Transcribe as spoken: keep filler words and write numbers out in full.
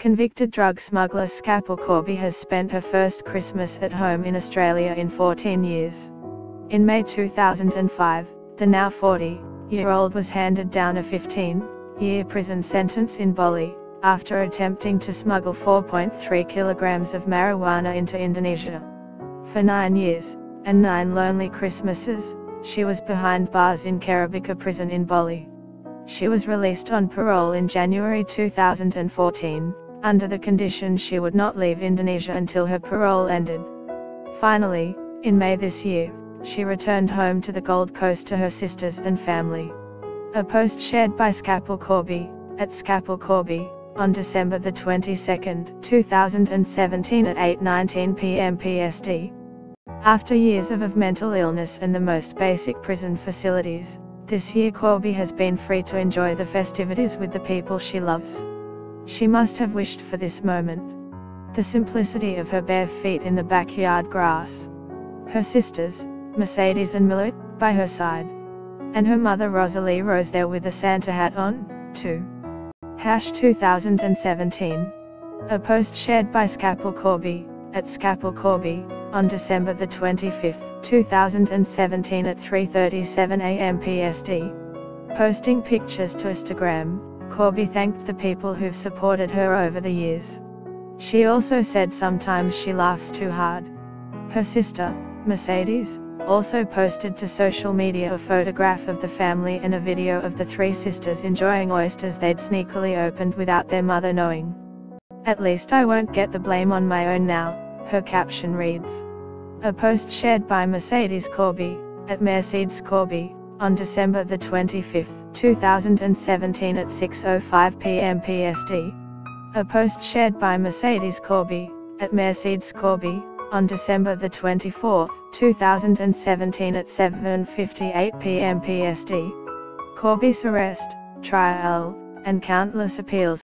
Convicted drug smuggler Schapelle Corby has spent her first Christmas at home in Australia in fourteen years. In May two thousand five, the now forty-year-old was handed down a fifteen-year prison sentence in Bali, after attempting to smuggle four point three kilograms of marijuana into Indonesia. For nine years, and nine lonely Christmases, she was behind bars in Karabika prison in Bali. She was released on parole in January two thousand fourteen. Under the condition she would not leave Indonesia until her parole ended. Finally, in May this year, she returned home to the Gold Coast to her sisters and family. A post shared by Schapelle Corby, at Schapelle Corby, on December the twenty-second, two thousand seventeen at eight nineteen p m P S T. After years of, of mental illness and the most basic prison facilities, this year Corby has been free to enjoy the festivities with the people she loves. She must have wished for this moment. The simplicity of her bare feet in the backyard grass. Her sisters, Mercedes and Mila, by her side. And her mother Rosalie rose there with a Santa hat on, too. Hash twenty seventeen. A post shared by Schapelle Corby, at Schapelle Corby, on December the twenty-fifth, two thousand seventeen at three thirty-seven a m P S T. Posting pictures to Instagram, Corby thanked the people who've supported her over the years. She also said sometimes she laughs too hard. Her sister, Mercedes, also posted to social media a photograph of the family and a video of the three sisters enjoying oysters they'd sneakily opened without their mother knowing. "At least I won't get the blame on my own now," her caption reads. A post shared by Mercedes Corby, at Mercedes Corby, on December the twenty-fifth, two thousand seventeen at six oh five p m P S T. A post shared by Mercedes Corby, at Mercedes Corby, on December the twenty-fourth, two thousand seventeen at seven fifty-eight p m P S T. Corby's arrest, trial, and countless appeals